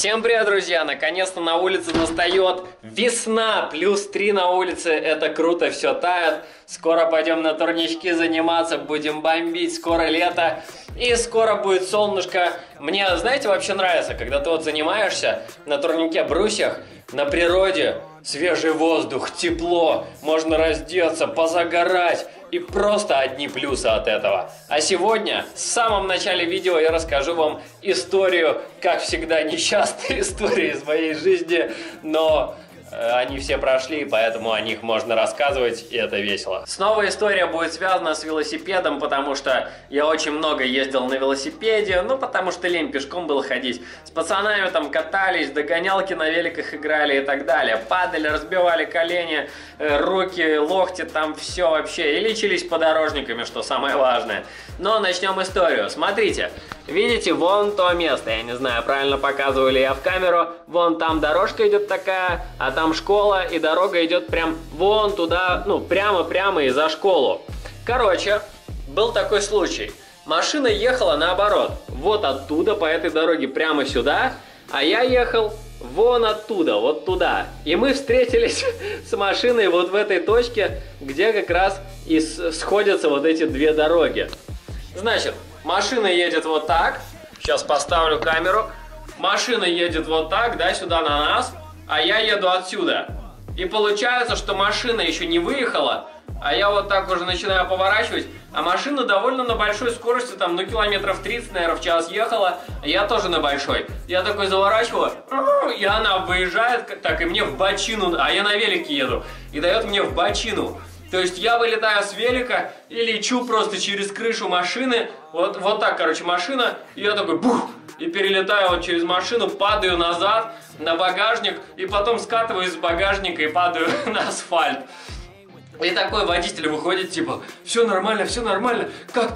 Всем привет, друзья! Наконец-то на улице настает весна, плюс 3 на улице, это круто, все тает. Скоро пойдем на турнички заниматься, будем бомбить, скоро лето и скоро будет солнышко. Мне, знаете, вообще нравится, когда ты вот занимаешься на турнике, брусьях, на природе, свежий воздух, тепло, можно раздеться, позагорать. И просто одни плюсы от этого. А сегодня, в самом начале видео, я расскажу вам историю, как всегда, несчастные истории из моей жизни, но они все прошли, поэтому о них можно рассказывать, и это весело. Снова история будет связана с велосипедом, потому что я очень много ездил на велосипеде, ну потому что лень пешком было ходить. С пацанами там катались, догонялки на великах играли и так далее. Падали, разбивали колени, руки, локти, там все вообще. И лечились подорожниками, что самое важное. Но начнем историю. Смотрите, видите, вон то место. Я не знаю, правильно показываю ли я в камеру. Вон там дорожка идет такая, а там школа, и дорога идет прям вон туда, ну прямо и за школу. Короче, был такой случай. Машина ехала наоборот, вот оттуда по этой дороге прямо сюда, а я ехал вон оттуда, вот туда. И мы встретились с машиной вот в этой точке, где как раз и сходятся вот эти две дороги. Значит, машина едет вот так. Сейчас поставлю камеру. Машина едет вот так, да, сюда на нас. А я еду отсюда. И получается, что машина еще не выехала, а я вот так уже начинаю поворачивать. А машина довольно на большой скорости, там, ну, километров 30, наверное, в час ехала. Я тоже на большой. Я такой заворачиваю, и она выезжает, так, и мне в бочину, а я на велике еду, и дает мне в бочину. То есть я вылетаю с велика и лечу просто через крышу машины. Вот так, короче, машина, и я такой бух, и перелетаю вот через машину, падаю назад на багажник, и потом скатываюсь с багажника и падаю на асфальт. И такой водитель выходит, типа, все нормально, как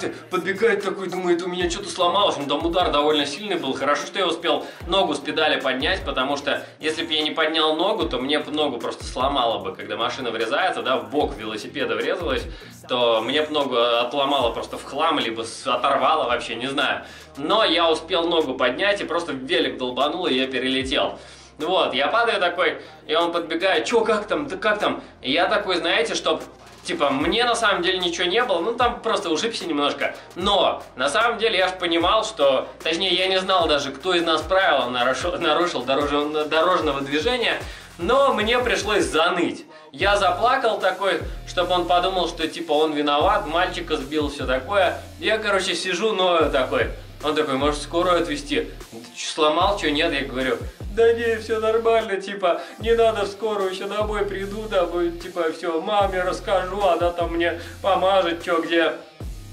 ты? Подбегает такой, думает, у меня что-то сломалось, ну там удар довольно сильный был, хорошо, что я успел ногу с педали поднять, потому что если бы я не поднял ногу, то мне ногу просто сломало бы, когда машина врезается, да, в бок велосипеда врезалась, то мне бы ногу отломало просто в хлам, либо оторвало вообще, не знаю. Но я успел ногу поднять и просто велик долбанул, и я перелетел. Вот, я падаю такой, и он подбегает, чё, как там, да как там? И я такой, знаете, чтоб, типа, мне на самом деле ничего не было, ну там просто ушибся немножко. Но, на самом деле, я же понимал, что, точнее, я не знал даже, кто из нас правила нарушил дорожного движения, но мне пришлось заныть. Я заплакал такой, чтобы он подумал, что, типа, он виноват, мальчика сбил, все такое. Я, короче, сижу, ною такой. Он такой, может, скорую отвезти? Сломал, что нет? Я говорю, да не, все нормально, типа, не надо в скорую, еще домой приду, домой, типа, все, маме расскажу, она там мне помажет, что где.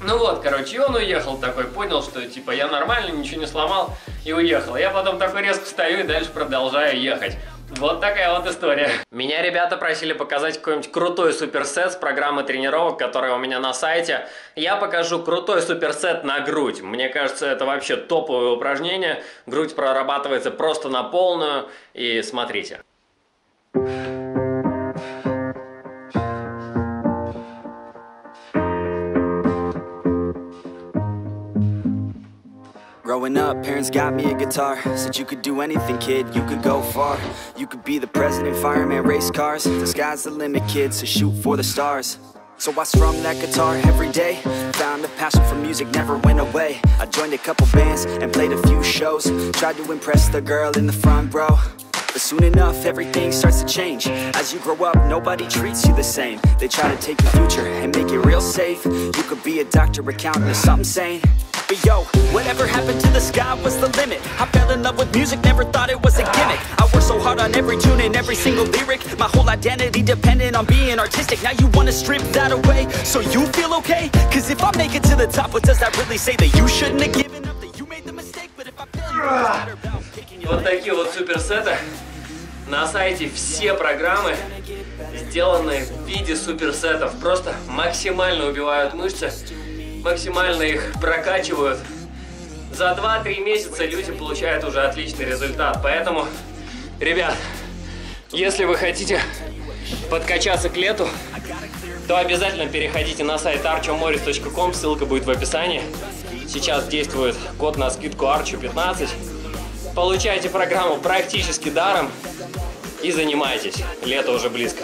Ну вот, короче, и он уехал такой, понял, что, типа, я нормально, ничего не сломал, и уехал. Я потом такой резко встаю и дальше продолжаю ехать. Вот такая вот история. Меня ребята просили показать какой-нибудь крутой суперсет с программы тренировок, которая у меня на сайте. Я покажу крутой суперсет на грудь. Мне кажется, это вообще топовое упражнение. Грудь прорабатывается просто на полную. И смотрите. Growing up, parents got me a guitar. Said you could do anything, kid, you could go far. You could be the president, fireman, race cars. The sky's the limit, kid, so shoot for the stars. So I strummed that guitar every day. Found a passion for music, never went away. I joined a couple bands and played a few shows. Tried to impress the girl in the front row. But soon enough, everything starts to change. As you grow up, nobody treats you the same. They try to take your future and make it real safe. You could be a doctor, accountant, or something sane. But yo, whatever happened to the sky was the limit. I fell in love with music, never thought it was a gimmick. I worked so hard on every tune and every single lyric. My whole identity depended on being artistic. Now you wanna strip that away, so you feel okay? Cause if I make it to the top, what does that really say? That you shouldn't have given up, that you made the mistake. But if I fail, you better about kicking your leg. Вот такие вот суперсеты. На сайте все программы сделаны в виде суперсетов. Просто максимально убивают мышцы. Максимально их прокачивают. За 2-3 месяца люди получают уже отличный результат. Поэтому, ребят, если вы хотите подкачаться к лету, то обязательно переходите на сайт archomorris.com, ссылка будет в описании. Сейчас действует код на скидку Archo 15. Получайте программу практически даром и занимайтесь. Лето уже близко.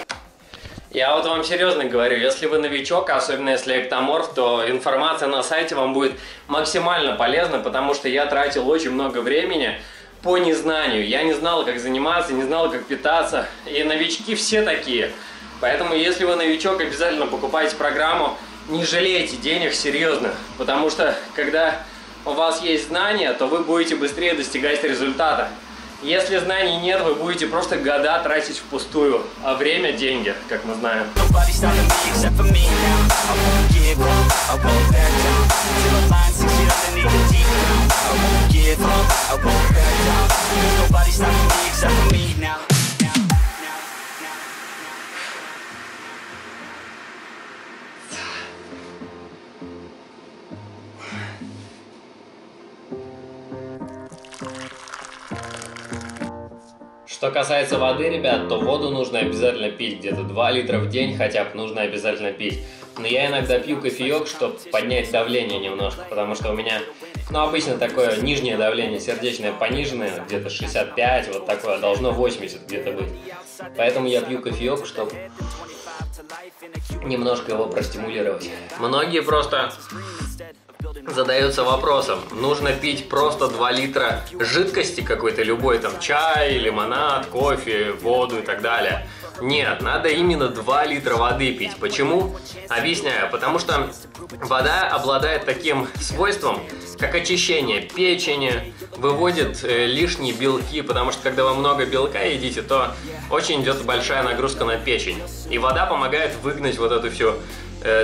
Я вот вам серьезно говорю, если вы новичок, особенно если эктоморф, то информация на сайте вам будет максимально полезна, потому что я тратил очень много времени по незнанию. Я не знал, как заниматься, не знал, как питаться. И новички все такие. Поэтому, если вы новичок, обязательно покупайте программу. Не жалейте денег, серьезно. Потому что, когда у вас есть знания, то вы будете быстрее достигать результата. Если знаний нет, вы будете просто года тратить впустую, а время – деньги, как мы знаем. Что касается воды, ребят, то воду нужно обязательно пить, где-то 2 литра в день хотя бы нужно обязательно пить. Но я иногда пью кофеек, чтобы поднять давление немножко, потому что у меня, ну, обычно такое нижнее давление, сердечное пониженное, где-то 65, вот такое, должно 80 где-то быть. Поэтому я пью кофеек, чтобы немножко его простимулировать. Многие просто задаются вопросом, нужно пить просто 2 литра жидкости какой-то любой, там чай, лимонад, кофе, воду и так далее. Нет, надо именно 2 литра воды пить. Почему? Объясняю. Потому что вода обладает таким свойством, как очищение печени, выводит лишние белки, потому что когда вы много белка едите, то очень идет большая нагрузка на печень. И вода помогает выгнать вот эту всю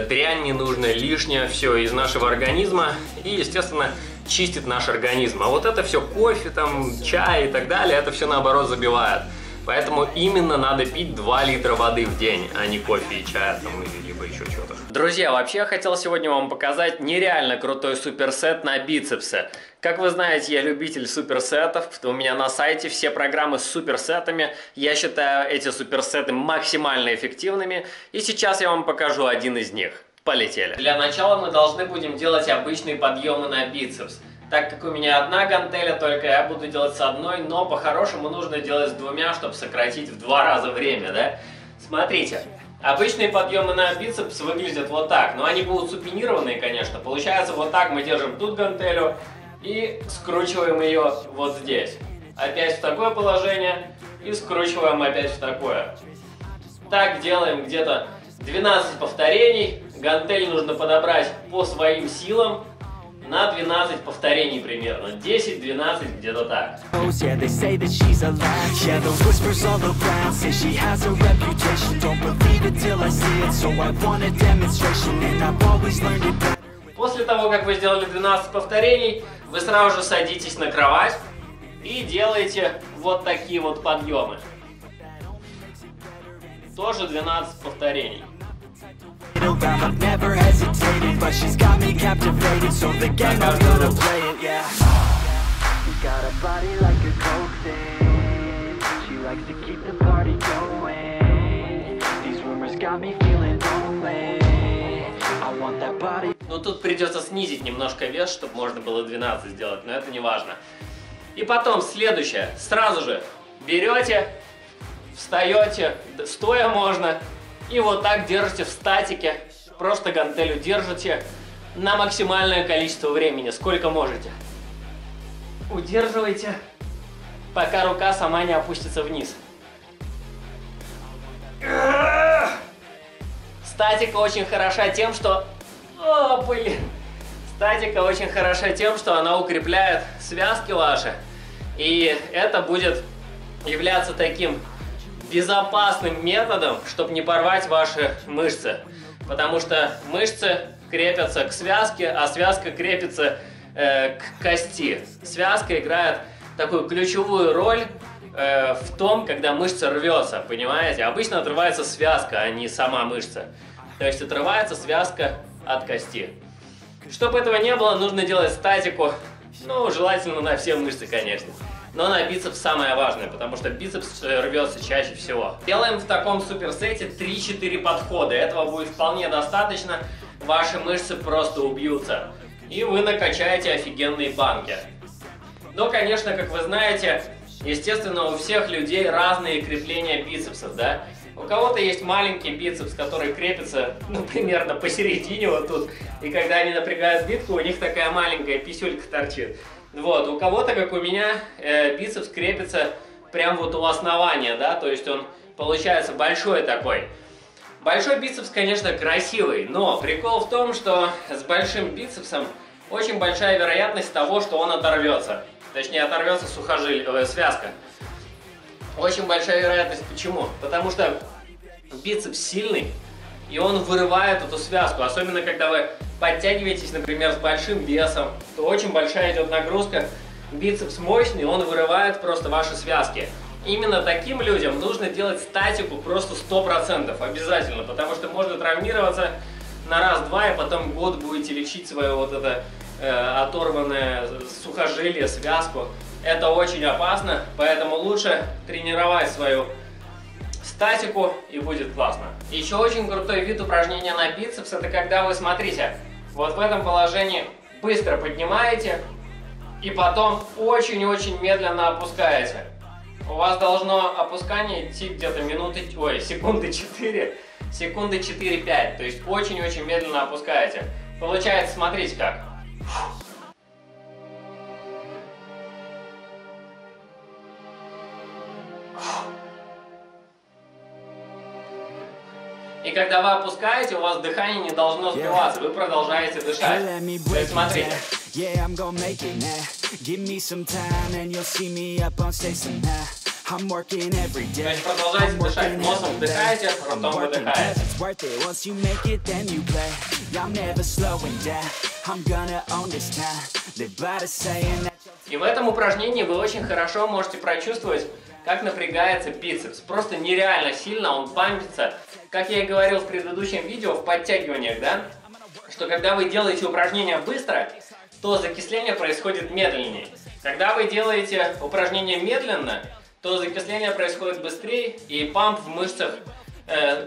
дрянь ненужная, лишняя, все из нашего организма и, естественно, чистит наш организм. А вот это все кофе, там, чай и так далее, это все наоборот забивает. Поэтому именно надо пить 2 литра воды в день, а не кофе и чая, там, либо еще что-то. Друзья, вообще я хотел сегодня вам показать нереально крутой суперсет на бицепсы. Как вы знаете, я любитель суперсетов, у меня на сайте все программы с суперсетами. Я считаю эти суперсеты максимально эффективными, и сейчас я вам покажу один из них. Полетели. Для начала мы должны будем делать обычные подъемы на бицепс. Так как у меня одна гантеля, только я буду делать с одной, но по-хорошему нужно делать с двумя, чтобы сократить в 2 раза время, да? Смотрите, обычные подъемы на бицепс выглядят вот так, но они будут супинированные, конечно. Получается, вот так мы держим тут гантелю и скручиваем ее вот здесь. Опять в такое положение и скручиваем опять в такое. Так делаем где-то 12 повторений. Гантель нужно подобрать по своим силам. На 12 повторений примерно, 10-12, где-то так. После того, как вы сделали 12 повторений, вы сразу же садитесь на кровать и делаете вот такие вот подъемы. Тоже 12 повторений. Ну тут придется снизить немножко вес, чтобы можно было 12 сделать, но это не важно. И потом следующее. Сразу же берете, встаете, стоя можно. И вот так держите в статике, просто гантелю держите на максимальное количество времени, сколько можете. Удерживайте, пока рука сама не опустится вниз. Статика очень хороша тем, что... О, блин! Статика очень хороша тем, что она укрепляет связки ваши. И это будет являться таким... безопасным методом, чтобы не порвать ваши мышцы. Потому что мышцы крепятся к связке, а связка крепится к кости. Связка играет такую ключевую роль в том, когда мышца рвется, понимаете? Обычно отрывается связка, а не сама мышца. То есть отрывается связка от кости. Чтобы этого не было, нужно делать статику, ну, желательно на все мышцы, конечно. Но на бицепс самое важное, потому что бицепс рвется чаще всего. Делаем в таком суперсете 3-4 подхода. Этого будет вполне достаточно. Ваши мышцы просто убьются. И вы накачаете офигенные банки. Но, конечно, как вы знаете, естественно, у всех людей разные крепления бицепсов, да? У кого-то есть маленький бицепс, который крепится, ну, примерно посередине вот тут, и когда они напрягают битку, у них такая маленькая писюлька торчит. Вот, у кого-то, как у меня, бицепс крепится прям вот у основания, да, то есть он получается большой такой. Большой бицепс, конечно, красивый, но прикол в том, что с большим бицепсом очень большая вероятность того, что он оторвется. Точнее, оторвется сухожилие, связка. Очень большая вероятность. Почему? Потому что бицепс сильный, и он вырывает эту связку. Особенно, когда вы подтягиваетесь, например, с большим весом, то очень большая идет нагрузка. Бицепс мощный, он вырывает просто ваши связки. Именно таким людям нужно делать статику просто 100%, обязательно. Потому что можно травмироваться на раз-два, и потом год будете лечить свое вот это оторванное сухожилие, связку. Это очень опасно, поэтому лучше тренировать свою статику, и будет классно. Еще очень крутой вид упражнения на бицепс, это когда вы, смотрите, вот в этом положении быстро поднимаете и потом очень-очень медленно опускаете. У вас должно опускание идти где-то секунды 4-5, то есть очень-очень медленно опускаете. Получается, смотрите как. И когда вы опускаете, у вас дыхание не должно сбиваться, вы продолжаете дышать. То есть смотрите. То есть продолжайте дышать, носом вдыхаете, ртом выдыхаете. И в этом упражнении вы очень хорошо можете прочувствовать, как напрягается бицепс. Просто нереально сильно он бампится. Как я и говорил в предыдущем видео, в подтягиваниях, да, что когда вы делаете упражнения быстро, то закисление происходит медленнее. Когда вы делаете упражнения медленно, то закисление происходит быстрее, и памп в мышцах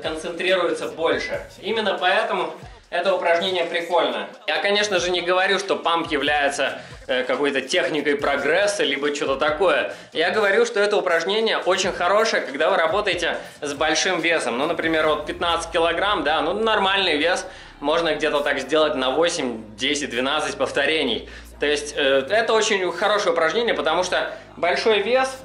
концентрируется больше. Именно поэтому это упражнение прикольно. Я, конечно же, не говорю, что памп является какой-то техникой прогресса, либо что-то такое. Я говорю, что это упражнение очень хорошее, когда вы работаете с большим весом. Ну, например, вот 15 килограмм, да, ну, нормальный вес, можно где-то так сделать на 8, 10, 12 повторений. То есть это очень хорошее упражнение, потому что большой вес,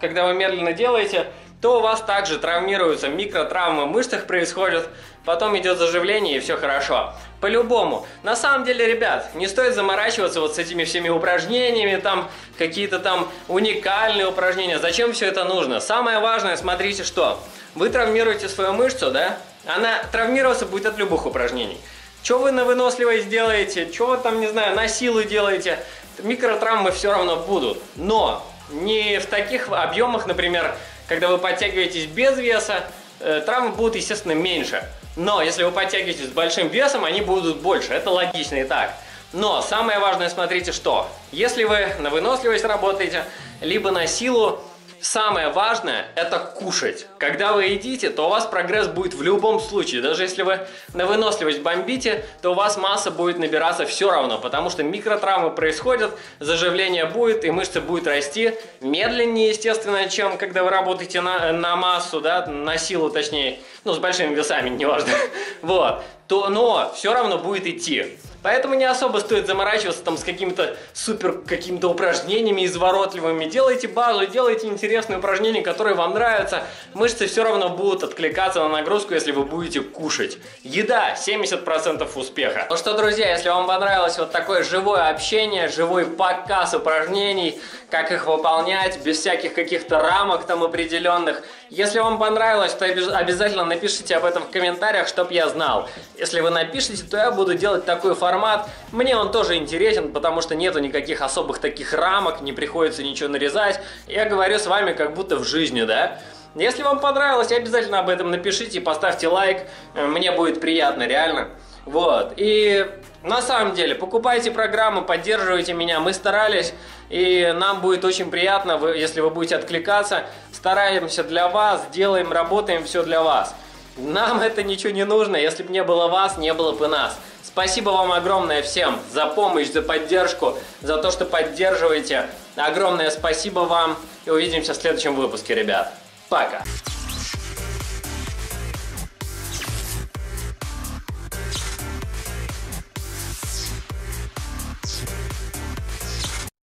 когда вы медленно делаете, то у вас также травмируются, микротравмы в мышцах происходят, потом идет заживление, и все хорошо. По-любому. На самом деле, ребят, не стоит заморачиваться вот с этими всеми упражнениями, там какие-то там уникальные упражнения. Зачем все это нужно? Самое важное, смотрите, что вы травмируете свою мышцу, да? Она травмироваться будет от любых упражнений. Что вы на выносливость делаете, что вы там, не знаю, на силу делаете, микротравмы все равно будут. Но не в таких объемах, например, когда вы подтягиваетесь без веса, травмы будут, естественно, меньше. Но если вы подтягиваетесь с большим весом, они будут больше. Это логично и так. Но самое важное, смотрите, что если вы на выносливость работаете, либо на силу, самое важное – это кушать. Когда вы едите, то у вас прогресс будет в любом случае. Даже если вы на выносливость бомбите, то у вас масса будет набираться все равно, потому что микротравмы происходят, заживление будет, и мышца будет расти медленнее, естественно, чем когда вы работаете на массу, да, на силу, точнее, ну, с большими весами, неважно. Вот. Но все равно будет идти. Поэтому не особо стоит заморачиваться там с какими-то супер какими-то упражнениями изворотливыми. Делайте базу, делайте интересные упражнения, которые вам нравятся. Мышцы все равно будут откликаться на нагрузку, если вы будете кушать. Еда 70% успеха. Ну что, друзья, если вам понравилось вот такое живое общение, живой показ упражнений, как их выполнять, без всяких каких-то рамок там определенных. Если вам понравилось, то обязательно напишите об этом в комментариях, чтобы я знал. Если вы напишите, то я буду делать такой формат. Мне он тоже интересен, потому что нету никаких особых таких рамок, не приходится ничего нарезать. Я говорю с вами как будто в жизни, да? Если вам понравилось, обязательно об этом напишите, поставьте лайк. Мне будет приятно, реально. Вот. И на самом деле, покупайте программу, поддерживайте меня. Мы старались, и нам будет очень приятно, если вы будете откликаться. Стараемся для вас, делаем, работаем все для вас. Нам это ничего не нужно, если бы не было вас, не было бы нас. Спасибо вам огромное всем за помощь, за поддержку, за то, что поддерживаете. Огромное спасибо вам и увидимся в следующем выпуске, ребят. Пока!